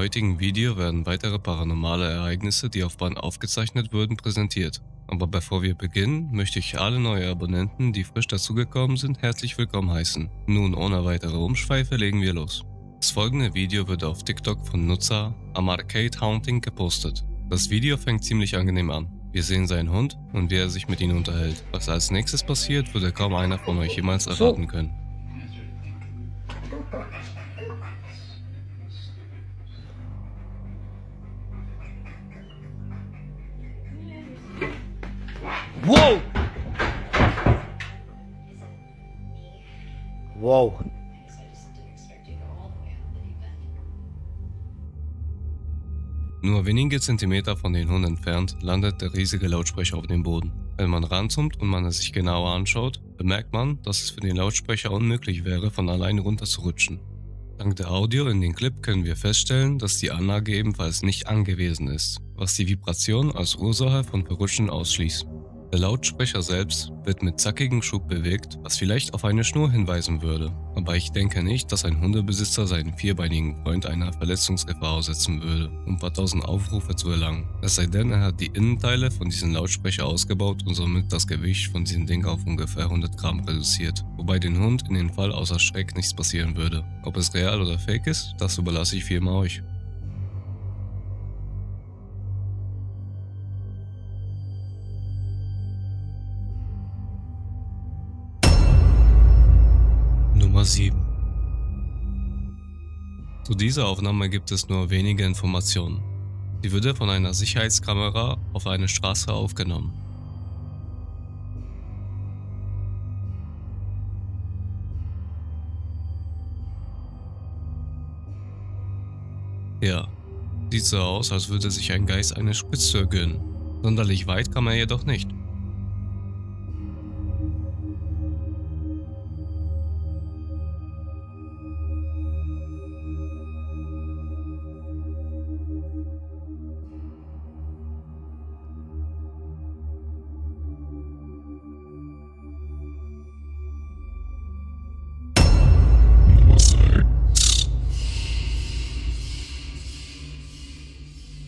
heutigen Video werden weitere paranormale Ereignisse, die auf Band aufgezeichnet wurden, präsentiert. Aber bevor wir beginnen, möchte ich alle neue Abonnenten, die frisch dazugekommen sind, herzlich willkommen heißen. Nun ohne weitere Umschweife legen wir los. Das folgende Video wird auf TikTok von Nutzer am Arcade Haunting gepostet. Das Video fängt ziemlich angenehm an. Wir sehen seinen Hund und wie er sich mit ihm unterhält. Was als nächstes passiert, würde kaum einer von euch jemals erwarten können. Wow! Wow. Nur wenige Zentimeter von den Hunden entfernt landet der riesige Lautsprecher auf dem Boden. Wenn man ranzoomt und man es sich genauer anschaut, bemerkt man, dass es für den Lautsprecher unmöglich wäre, von allein runterzurutschen. Dank der Audio in den Clip können wir feststellen, dass die Anlage ebenfalls nicht angewiesen ist, was die Vibration als Ursache von Verrutschen ausschließt. Der Lautsprecher selbst wird mit zackigem Schub bewegt, was vielleicht auf eine Schnur hinweisen würde. Aber ich denke nicht, dass ein Hundebesitzer seinen vierbeinigen Freund einer Verletzungsgefahr aussetzen würde, um ein paar tausend Aufrufe zu erlangen. Es sei denn, er hat die Innenteile von diesem Lautsprecher ausgebaut und somit das Gewicht von diesem Ding auf ungefähr 100 Gramm reduziert, wobei dem Hund in dem Fall außer Schreck nichts passieren würde. Ob es real oder fake ist, das überlasse ich vielmehr euch. Nummer 7. Zu dieser Aufnahme gibt es nur wenige Informationen. Sie wurde von einer Sicherheitskamera auf eine Straße aufgenommen. Ja, sieht so aus, als würde sich ein Geist eine Spritze gönnen. Sonderlich weit kam er jedoch nicht.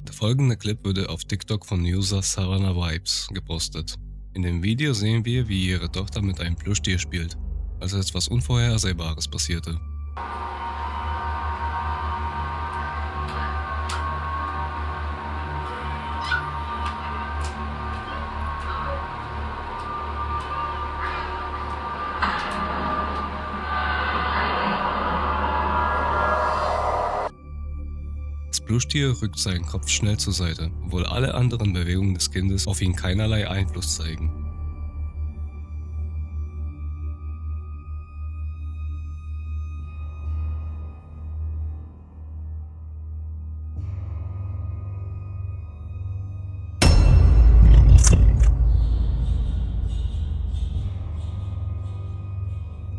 Der folgende Clip wurde auf TikTok von User Savannah Vibes gepostet. In dem Video sehen wir, wie ihre Tochter mit einem Plüschtier spielt, als etwas Unvorhersehbares passierte. Das Plüschtier rückt seinen Kopf schnell zur Seite, obwohl alle anderen Bewegungen des Kindes auf ihn keinerlei Einfluss zeigen.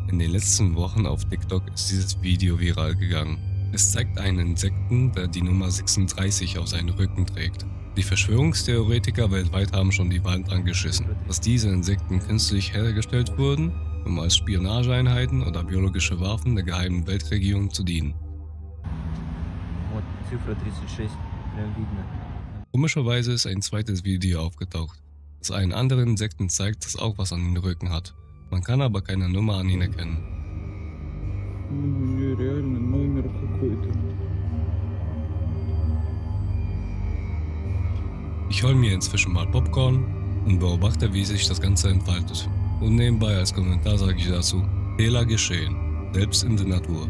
In den letzten Wochen auf TikTok ist dieses Video viral gegangen. Es zeigt einen Insekten, der die Nummer 36 auf seinen Rücken trägt. Die Verschwörungstheoretiker weltweit haben schon die Wand angeschissen, dass diese Insekten künstlich hergestellt wurden, um als Spionageeinheiten oder biologische Waffen der geheimen Weltregierung zu dienen. Die Ziffer 36, dann wieder. Komischerweise ist ein zweites Video aufgetaucht, das einen anderen Insekten zeigt, das auch was an den Rücken hat. Man kann aber keine Nummer an ihn erkennen. Ich hole mir inzwischen mal Popcorn und beobachte, wie sich das Ganze entfaltet. Und nebenbei als Kommentar sage ich dazu: Fehler geschehen, selbst in der Natur.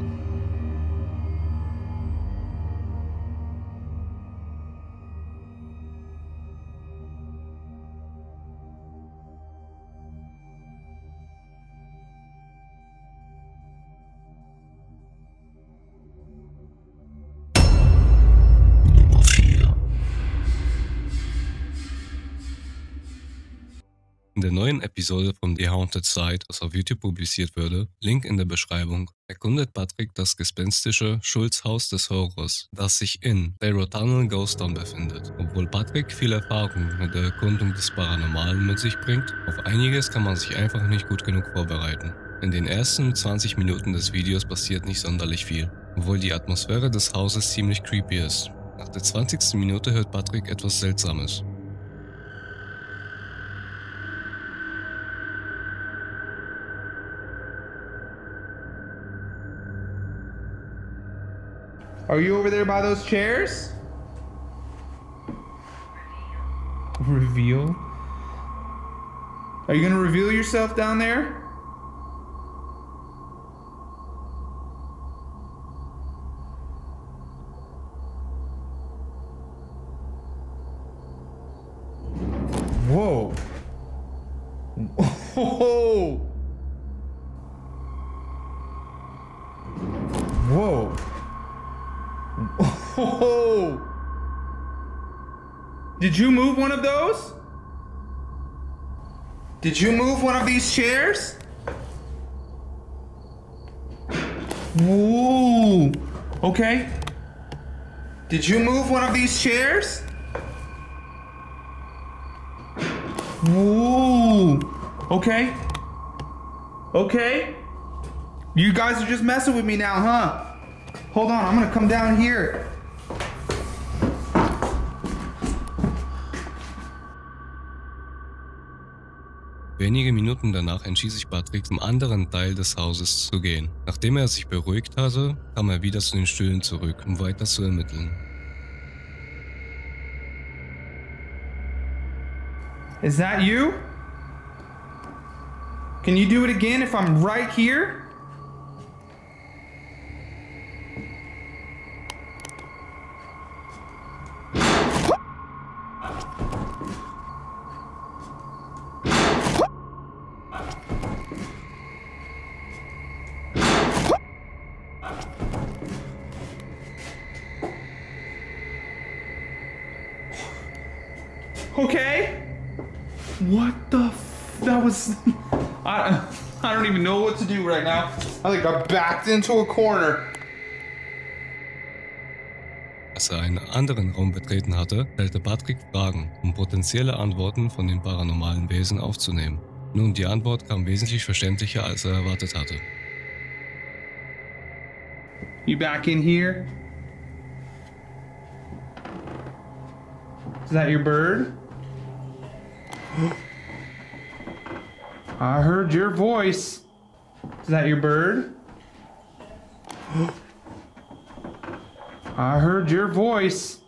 In der neuen Episode von The Haunted Side, das auf YouTube publiziert wurde, Link in der Beschreibung, erkundet Patrick das gespenstische Schulz-Haus des Horrors, das sich in Barrow Tunnel Ghost Down befindet. Obwohl Patrick viel Erfahrung mit der Erkundung des Paranormalen mit sich bringt, auf einiges kann man sich einfach nicht gut genug vorbereiten. In den ersten 20 Minuten des Videos passiert nicht sonderlich viel, obwohl die Atmosphäre des Hauses ziemlich creepy ist. Nach der 20. Minute hört Patrick etwas Seltsames. Are you over there by those chairs? Reveal? Are you gonna reveal yourself down there? Whoa. Whoa. Whoa. Oh! Did you move one of those? Did you move one of these chairs? Ooh! Okay. Did you move one of these chairs? Ooh! Okay. Okay. You guys are just messing with me now, huh? Hold on, I'm gonna come down here. Wenige Minuten danach entschied sich Patrick, zum anderen Teil des Hauses zu gehen. Nachdem er sich beruhigt hatte, kam er wieder zu den Stühlen zurück, um weiter zu ermitteln. Is that you? Can you do it again if I'm right here? Okay. What the f... That was... I don't even know what to do right now. I think I backed into a corner. Als er einen anderen Raum betreten hatte, stellte Patrick Fragen, um potenzielle Antworten von den paranormalen Wesen aufzunehmen. Nun, die Antwort kam wesentlich verständlicher, als er erwartet hatte. You back in here? Is that your bird? I heard your voice. Is that your bird? I heard your voice.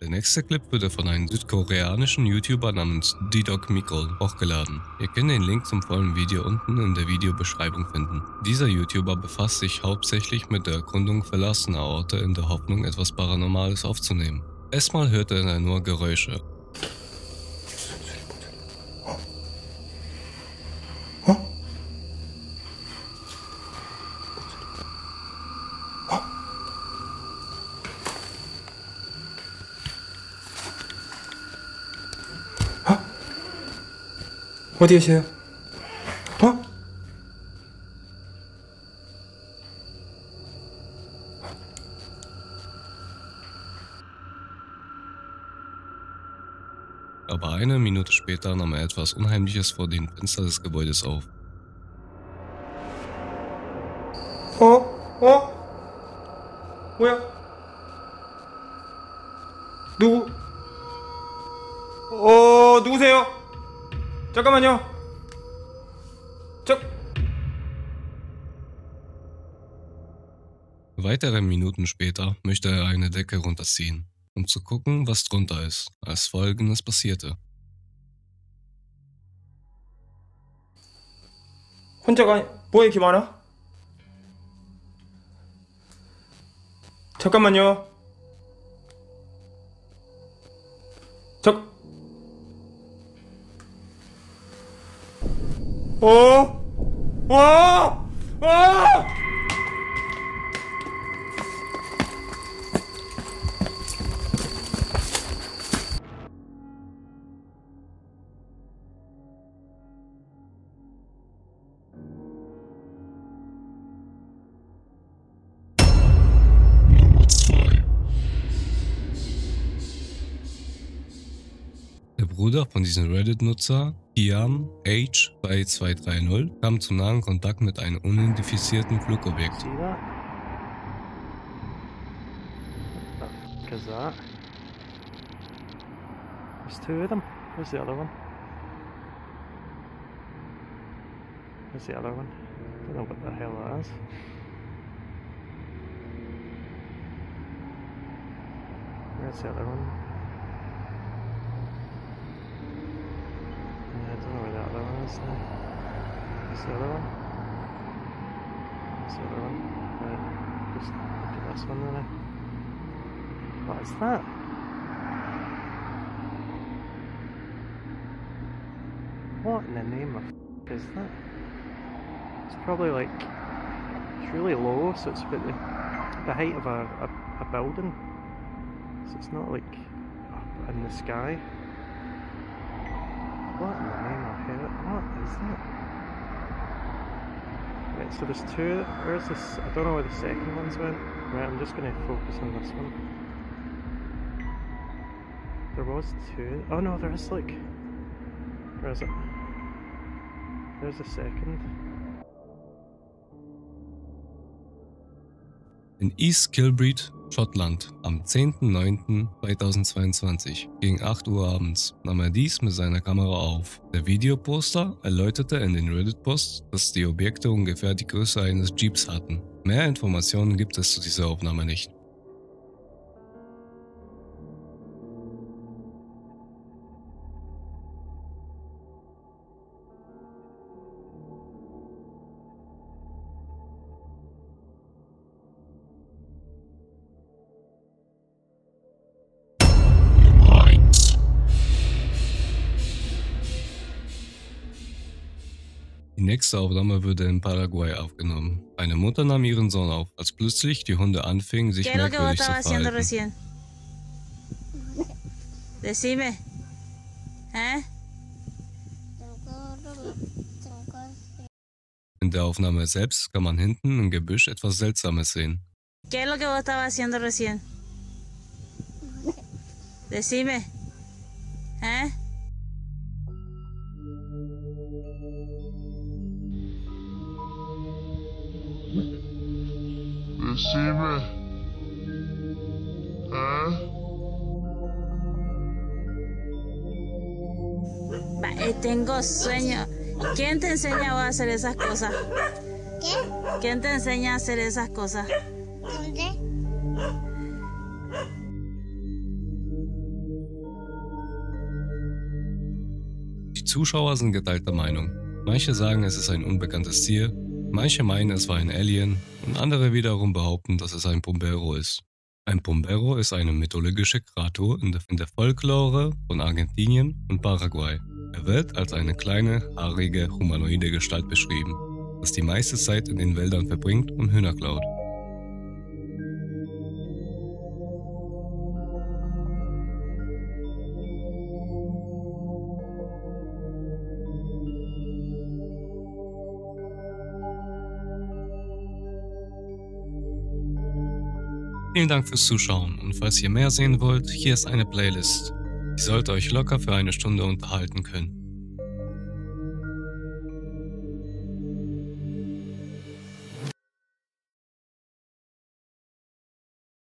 Der nächste Clip wurde von einem südkoreanischen YouTuber namens DDoch Micol hochgeladen. Ihr könnt den Link zum vollen Video unten in der Videobeschreibung finden. Dieser YouTuber befasst sich hauptsächlich mit der Erkundung verlassener Orte in der Hoffnung, etwas Paranormales aufzunehmen. Erstmal hörte er nur Geräusche. 어디 계세요? 어? Aber eine Minute später nahm er etwas Unheimliches vor dem Fenster des Gebäudes auf. 어? 어? 뭐야? 누구? 어, 누구세요? 잠깐만요. Weitere Minuten später möchte er eine Decke runterziehen, um zu gucken, was drunter ist, als Folgendes passierte. 혼자가 뭐야 이렇게 많아? 잠깐만요. Oh! Oh! Oh! Nummer 2. Bruder von diesem Reddit-Nutzer PianH3230 kam zu nahen Kontakt mit einem unidentifizierten Flugobjekt. Because that. There's two of them. Where's the other one? Where's the other one? I don't know what the hell that is. Where's the other one? I don't know where the other one is now. Where's the other one? Where's the other one? Right, just look at this one then. Eh? What is that? What in the name of is that? It's probably like, it's really low, so it's about the height of a building. So it's not like up in the sky. What in the name of hell? What is that? Right, so there's two, where's this? I don't know where the second one's went. Right, I'm just going to focus on this one. There was two. Oh no, there is like. Where is it? There's a second. In East Kilbride, Schottland, am 10.09.2022 gegen 8 Uhr abends nahm er dies mit seiner Kamera auf. Der Videoposter erläuterte in den Reddit-Posts, dass die Objekte ungefähr die Größe eines Jeeps hatten. Mehr Informationen gibt es zu dieser Aufnahme nicht. Die nächste Aufnahme wurde in Paraguay aufgenommen. Eine Mutter nahm ihren Sohn auf, als plötzlich die Hunde anfingen, sich merkwürdig zu verhalten. In der Aufnahme selbst kann man hinten im Gebüsch etwas Seltsames sehen. Tengo sueño. ¿Quién te enseña a hacer esas cosas? ¿Qué? ¿Quién te enseña a hacer esas cosas? ¿Dónde? Die Zuschauer sind geteilter Meinung. Manche sagen, es ist ein unbekanntes Tier. Manche meinen, es war ein Alien und andere wiederum behaupten, dass es ein Pombero ist. Ein Pombero ist eine mythologische Kreatur in der Folklore von Argentinien und Paraguay. Er wird als eine kleine, haarige, humanoide Gestalt beschrieben, das die meiste Zeit in den Wäldern verbringt und Hühner klaut. Vielen Dank fürs Zuschauen und falls ihr mehr sehen wollt, hier ist eine Playlist. Die sollte euch locker für eine Stunde unterhalten können.